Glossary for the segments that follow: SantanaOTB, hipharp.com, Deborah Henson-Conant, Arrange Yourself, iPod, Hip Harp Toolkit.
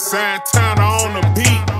Santana on the beat.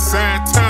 Santana.